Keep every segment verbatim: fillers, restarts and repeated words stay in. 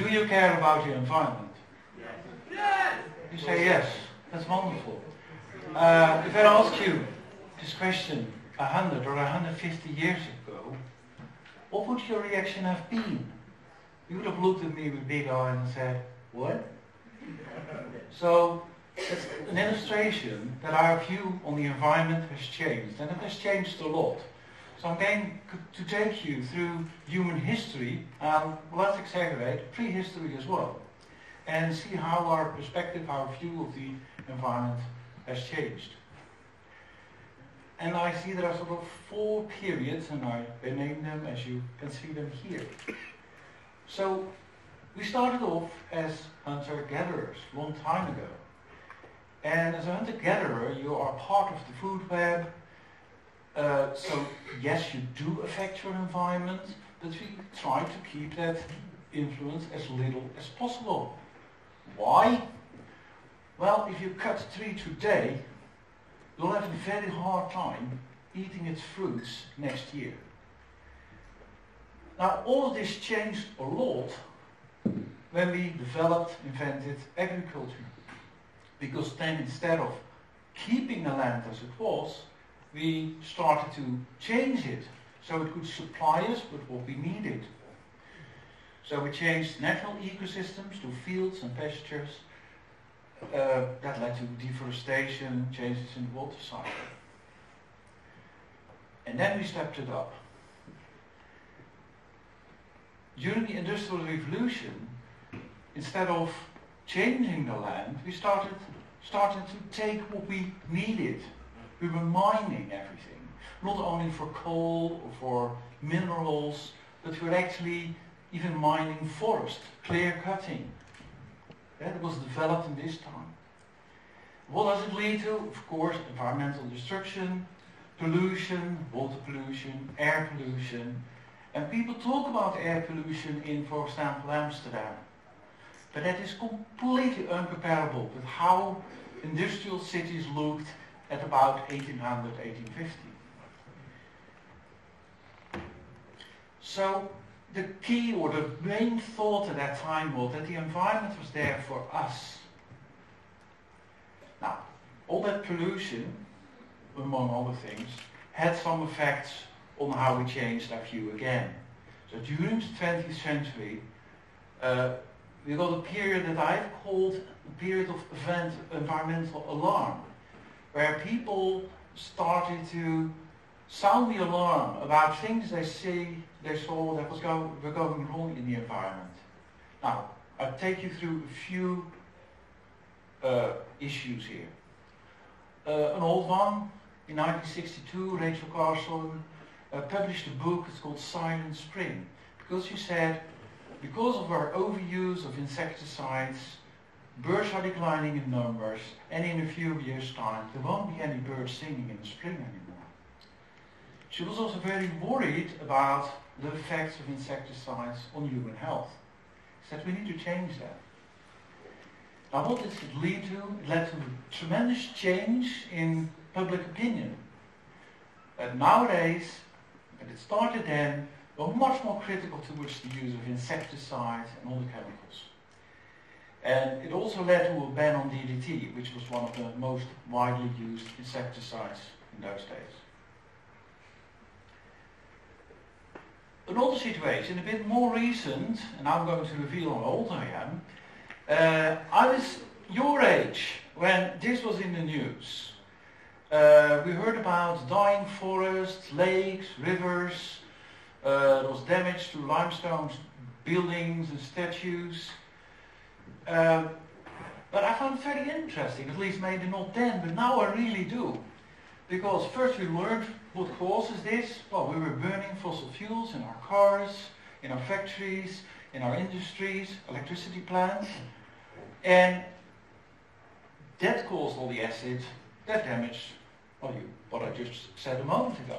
Do you care about the environment? Yes. Yes. You say yes. That's wonderful. Uh, if I asked you this question a hundred or a hundred fifty years ago, what would your reaction have been? You would have looked at me with big eyes and said, what? So it's an illustration that our view on the environment has changed, and it has changed a lot. So I'm going to take you through human history, and let's exaggerate, prehistory as well, and see how our perspective, our view of the environment has changed. And I see there are sort of four periods, and I named them as you can see them here. So we started off as hunter-gatherers a long time ago. And as a hunter-gatherer, you are part of the food web. Uh, so yes, you do affect your environment, but we try to keep that influence as little as possible. Why? Well, if you cut a tree today, you'll have a very hard time eating its fruits next year. Now, all of this changed a lot when we developed, invented agriculture. Because then, instead of keeping the land as it was, we started to change it so it could supply us with what we needed. So we changed natural ecosystems to fields and pastures. Uh, that led to deforestation, changes in the water cycle. And then we stepped it up. During the Industrial Revolution, instead of changing the land, we started, started to take what we needed. We were mining everything, not only for coal or for minerals, but we were actually even mining forest, clear cutting. That was developed in this time. What does it lead to? Of course, environmental destruction, pollution, water pollution, air pollution. And people talk about air pollution in, for example, Amsterdam. But that is completely uncomparable with how industrial cities looked at about eighteen hundred, eighteen fifty. So the key or the main thought at that time was that the environment was there for us. Now, all that pollution, among other things, had some effects on how we changed our view again. So during the twentieth century, uh, we got a period that I've called a period of event, environmental alarm, where people started to sound the alarm about things they see, they saw that was go, were going wrong in the environment. Now, I'll take you through a few uh, issues here. Uh, an old one, in nineteen sixty-two, Rachel Carson uh, published a book, it's called Silent Spring, because she said, because of our overuse of insecticides, birds are declining in numbers, and in a few years' time, there won't be any birds singing in the spring anymore. She was also very worried about the effects of insecticides on human health. She said, we need to change that. Now, what did it lead to? It led to a tremendous change in public opinion. And nowadays, and it started then, we're much more critical towards the use of insecticides and other chemicals. And it also led to a ban on D D T, which was one of the most widely used insecticides in those days. Another situation, a bit more recent, and I'm going to reveal how old I am. Uh, I was your age when this was in the news. Uh, we heard about dying forests, lakes, rivers. Uh, there was damage to limestone buildings and statues. Uh, but I found it very interesting, at least maybe not then, but now I really do. Because first we learned what causes this. Well, we were burning fossil fuels in our cars, in our factories, in our industries, electricity plants. And that caused all the acid, that damaged well, you, what I just said a moment ago.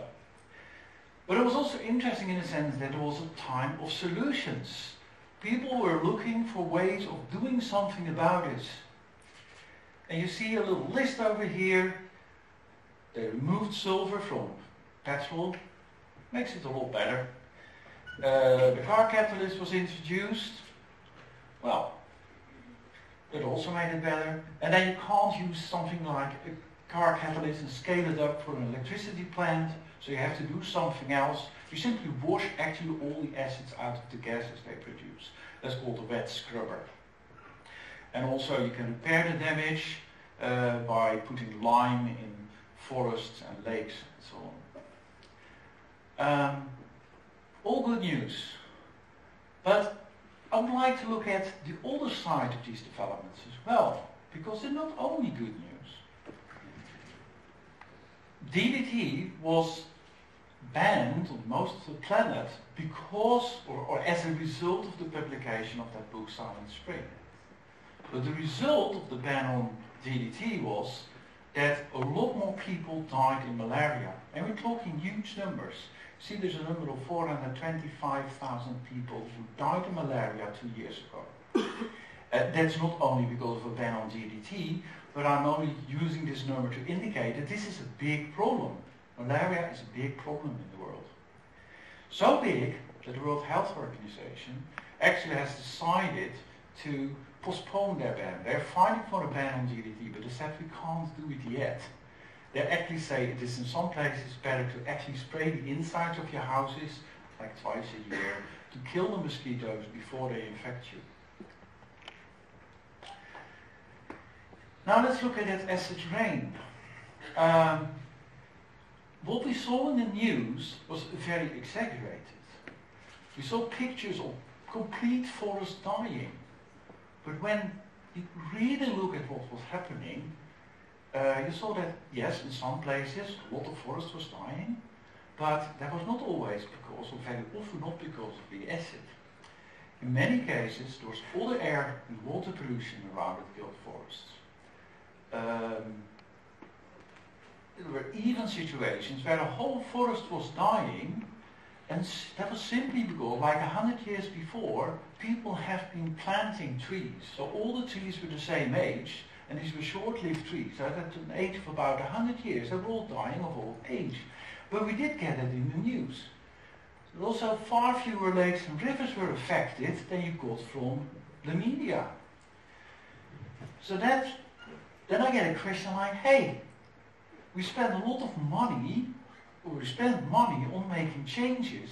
But it was also interesting in the sense that there was a time of solutions. People were looking for ways of doing something about it. And you see a little list over here. They removed silver from petrol, makes it a lot better. Uh, the car catalyst was introduced. well, it also made it better. And then you can't use something like a car catalyst and scale it up for an electricity plant, so you have to do something else. You simply wash actually all the acids out of the gases they produce. That's called a wet scrubber. And also you can repair the damage uh, by putting lime in forests and lakes and so on. Um, all good news, but I would like to look at the other side of these developments as well, because they're not only good news. D D T was banned on most of the planet because, or, or as a result of the publication of that book Silent Spring. But the result of the ban on D D T was that a lot more people died in malaria. And we're talking huge numbers. See, there's a number of four hundred twenty-five thousand people who died of malaria two years ago. Uh, that's not only because of a ban on D D T, but I'm only using this number to indicate that this is a big problem. Malaria is a big problem in the world. So big that the World Health Organization actually has decided to postpone their ban. They're fighting for a ban on D D T, but they said we can't do it yet. They actually say it is in some places better to actually spray the insides of your houses, like twice a year, to kill the mosquitoes before they infect you. Now let's look at that acid rain. Um, what we saw in the news was very exaggerated. We saw pictures of complete forests dying. But when you really look at what was happening, uh, you saw that, yes, in some places a lot of forest was dying, but that was not always because, or very often not because of the acid. In many cases, there was all the air and water pollution around that killed forests. Um, there were even situations where the whole forest was dying, and that was simply because, like a hundred years before, people have been planting trees. So all the trees were the same age, and these were short-lived trees. So at an age of about a hundred years, they were all dying of old age. But we did get it in the news. But also, far fewer lakes and rivers were affected than you got from the media. So that, then I get a question like, hey, we spend a lot of money We spend money on making changes,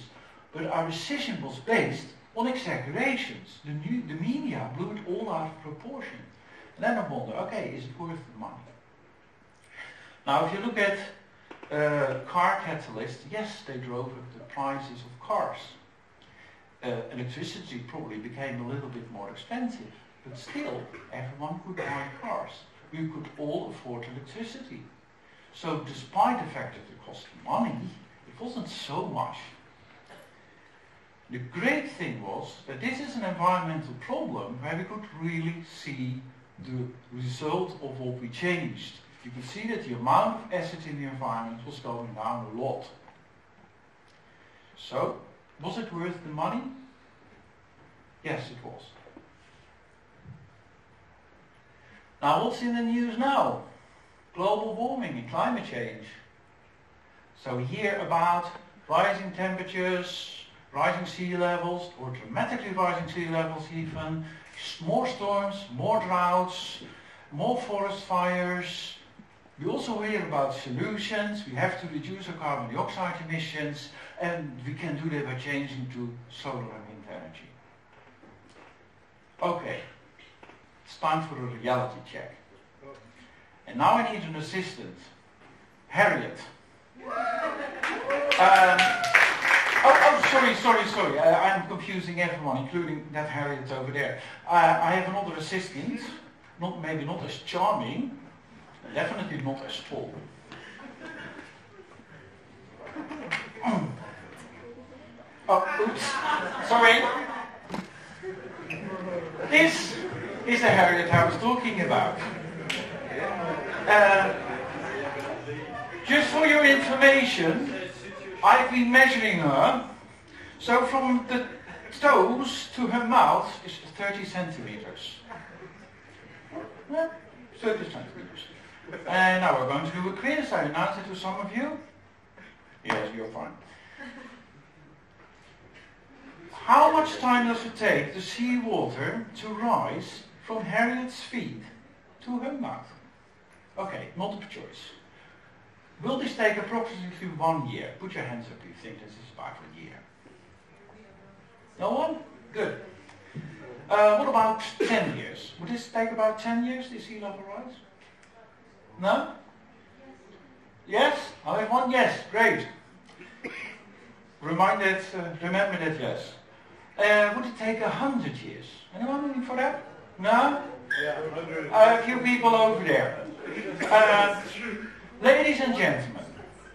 but our decision was based on exaggerations. The, new, the media blew it all out of proportion. And then I wonder, okay, is it worth the money? Now, if you look at uh, car catalysts, yes, they drove up the prices of cars. Uh, electricity probably became a little bit more expensive, but still, everyone could buy cars. We could all afford electricity. So despite the fact that it cost money, it wasn't so much. The great thing was that this is an environmental problem where we could really see the result of what we changed. You could see that the amount of acid in the environment was going down a lot. So, was it worth the money? Yes, it was. Now, what's in the news now? Global warming and climate change. So we hear about rising temperatures, rising sea levels, or dramatically rising sea levels even, more storms, more droughts, more forest fires. We also hear about solutions. We have to reduce our carbon dioxide emissions, and we can do that by changing to solar and wind energy. Okay, it's time for a reality check. And now I need an assistant, Harriet. Um, oh, oh, sorry, sorry, sorry. Uh, I'm confusing everyone, including that Harriet over there. Uh, I have another assistant, not maybe not as charming, definitely not as tall. Oh, oops, sorry. This is the Harriet I was talking about. Uh, just for your information, I've been measuring her, so from the toes to her mouth is thirty centimeters. Well, thirty centimeters. And now we're going to do a quiz. I announced it to some of you. Yes, you're fine. How much time does it take the seawater to rise from Harriet's feet to her mouth? Okay, multiple choice. Will this take approximately one year? Put your hands up if you think this is about a year. No one? Good. Uh, what about ten years? Would this take about ten years, the sea level rise? No? Yes? I have one yes. Great. Remind that, uh, remember that yes. Uh, would it take one hundred years? Anyone in for that? No? Uh, a few people over there. Uh, ladies and gentlemen,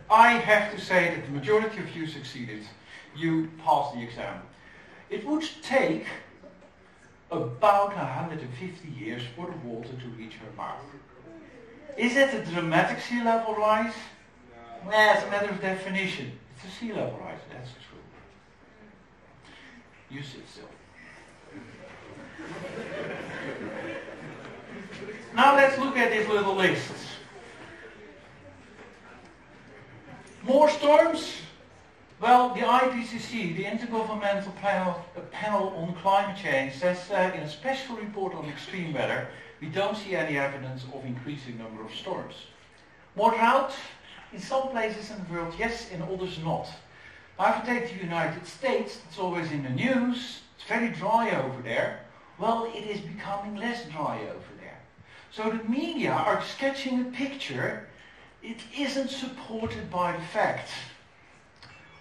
I have to say that the majority of you succeeded. You passed the exam. It would take about one hundred fifty years for the water to reach her mouth. Is it a dramatic sea level rise? No. Nah, it's a matter of definition. It's a sea level rise, that's true. You sit still. Now let's look at this little list. More storms? Well, the I P C C, the Intergovernmental Panel on Climate Change, says uh, in a special report on extreme weather, we don't see any evidence of increasing number of storms. More drought? In some places in the world, yes, in others not. Now if you take the United States, it's always in the news, it's very dry over there. Well, it is becoming less dry over there. So the media are sketching a picture, it isn't supported by the facts.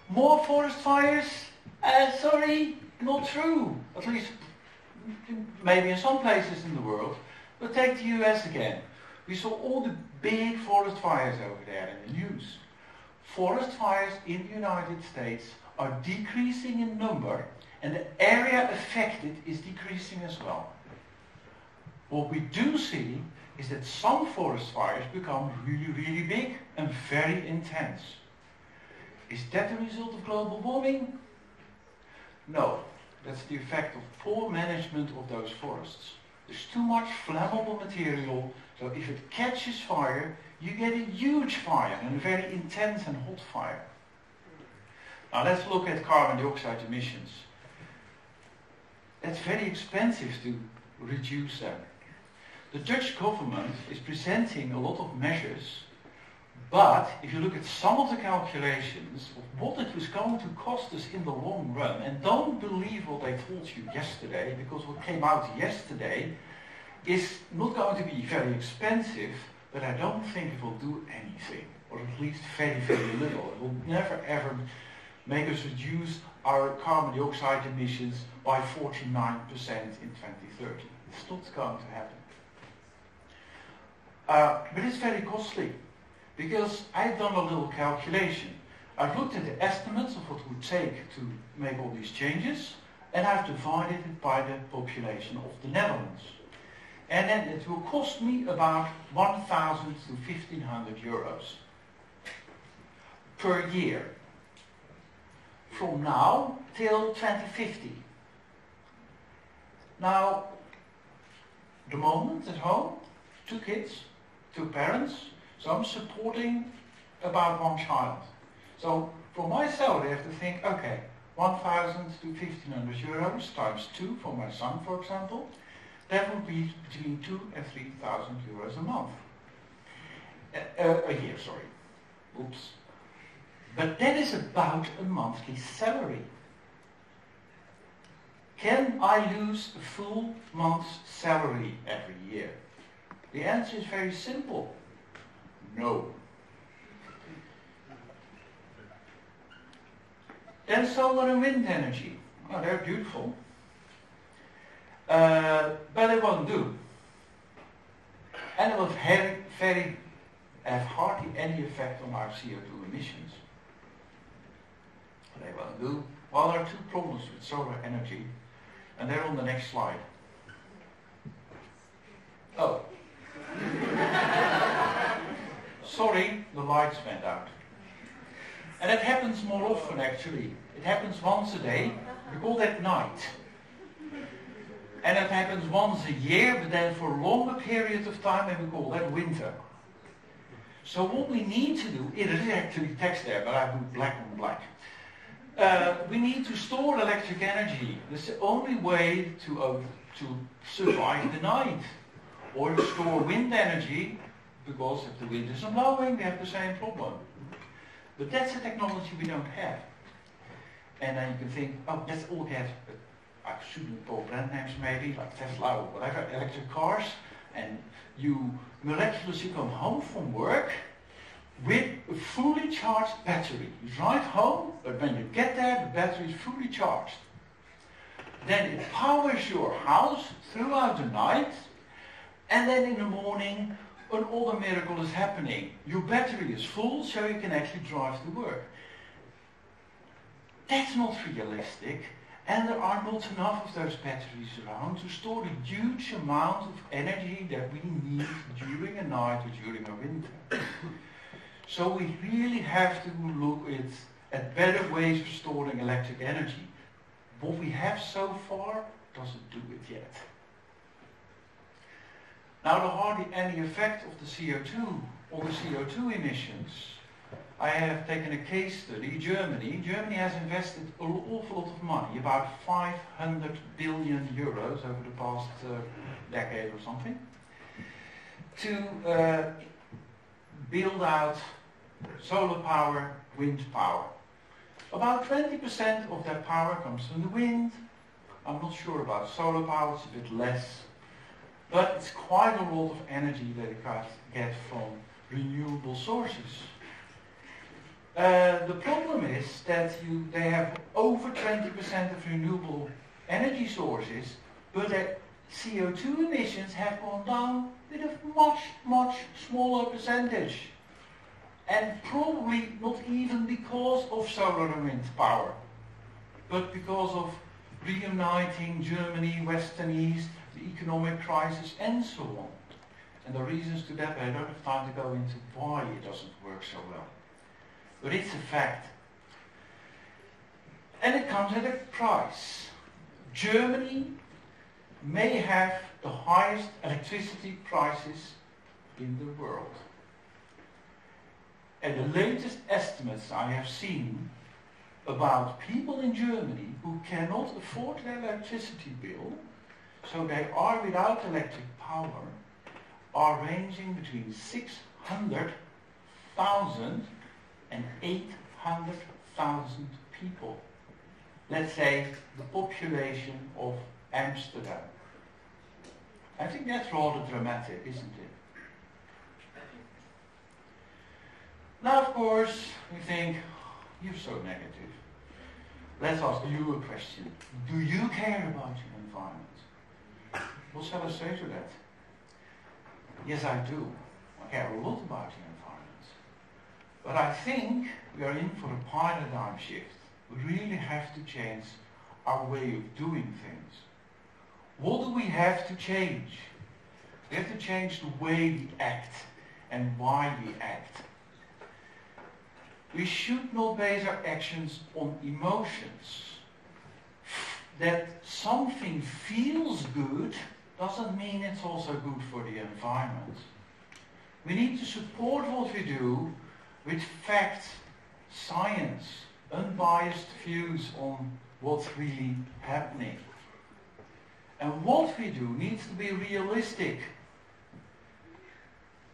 More forest fires? Uh, sorry, not true. At least, maybe in some places in the world. But take the U S again. We saw all the big forest fires over there in the news. Forest fires in the United States are decreasing in number, and the area affected is decreasing as well. What we do see is that some forest fires become really, really big and very intense. Is that the result of global warming? No, that's the effect of poor management of those forests. There's too much flammable material, so if it catches fire, you get a huge fire and a very intense and hot fire. Now let's look at carbon dioxide emissions. That's very expensive to reduce them. The Dutch government is presenting a lot of measures, but if you look at some of the calculations of what it was going to cost us in the long run, and don't believe what they told you yesterday, because what came out yesterday is not going to be very expensive, but I don't think it will do anything, or at least very, very little. It will never ever make us reduce our carbon dioxide emissions by forty-nine percent in twenty thirty. It's not going to happen. Uh, but it's very costly. Because I've done a little calculation. I've looked at the estimates of what it would take to make all these changes, and I've divided it by the population of the Netherlands. And then it will cost me about one thousand to fifteen hundred euros per year from now till twenty fifty. Now, the moment at home, two kids, two parents, so I'm supporting about one child. So for my salary, I have to think, okay, one thousand to fifteen hundred euros times two for my son, for example, that would be between two and three thousand euros a month. Uh, uh, a year, sorry. Oops. But that is about a monthly salary. Can I lose a full month's salary every year? The answer is very simple. No. Then solar and wind energy. Oh, they're beautiful. Uh, but they won't do. And it will very, very, have hardly any effect on our C O two emissions. They won't do. Well, there are two problems with solar energy, and they're on the next slide. Oh. Sorry, the lights went out. And it happens more often, actually. It happens once a day. We call that night. And it happens once a year, but then for a longer period of time, and we call that winter. So what we need to do, it is actually text there, but I put black on black. Uh, we need to store electric energy. That's the only way to, uh, to survive the night. Or store wind energy, because if the wind isn't blowing, we have the same problem. But that's a technology we don't have. And then you can think, oh, that's all we have. But I shouldn't call brand names maybe, like Tesla or whatever, electric cars. And you miraculously come home from work with a fully charged battery. You drive home, but when you get there, the battery is fully charged. Then it powers your house throughout the night, and then in the morning, an other miracle is happening. Your battery is full, so you can actually drive to work. That's not realistic, and there are not enough of those batteries around to store the huge amount of energy that we need during a night or during a winter. So we really have to look at, at better ways of storing electric energy. What we have so far doesn't do it yet. Now there hardly any effect of the C O two on the C O two emissions. I have taken a case study, Germany. Germany has invested an awful lot of money, about five hundred billion euros over the past uh, decade or something, to uh, build out solar power, wind power. About twenty percent of that power comes from the wind. I'm not sure about solar power, it's a bit less. But it's quite a lot of energy that it can get from renewable sources. Uh, the problem is that you, they have over twenty percent of renewable energy sources, but their C O two emissions have gone down with a much, much smaller percentage. And probably not even because of solar and wind power, but because of reuniting Germany, West and East, the economic crisis, and so on. And the reasons to that, I don't have time to go into why it doesn't work so well. But it's a fact. And it comes at a price. Germany may have the highest electricity prices in the world. And the latest estimates I have seen about people in Germany who cannot afford their electricity bill, so they are without electric power, are ranging between six hundred thousand and eight hundred thousand people. Let's say the population of Amsterdam. I think that's rather dramatic, isn't it? Now, of course, we think, you're so negative. Let's ask you a question. Do you care about your environment? What shall I say to that? Yes, I do. I care a lot about the environment. But I think we are in for a paradigm shift. We really have to change our way of doing things. What do we have to change? We have to change the way we act and why we act. We should not base our actions on emotions. That something feels good doesn't mean it's also good for the environment. We need to support what we do with facts, science, unbiased views on what's really happening. And what we do needs to be realistic.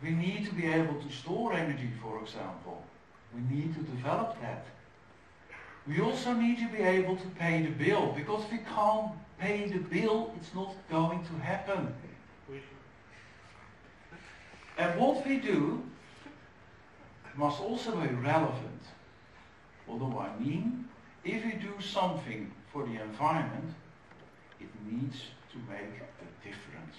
We need to be able to store energy, for example. We need to develop that. We also need to be able to pay the bill, because if we can't pay the bill, it's not going to happen. And what we do must also be relevant. Although I mean, if we do something for the environment, it needs to make a difference.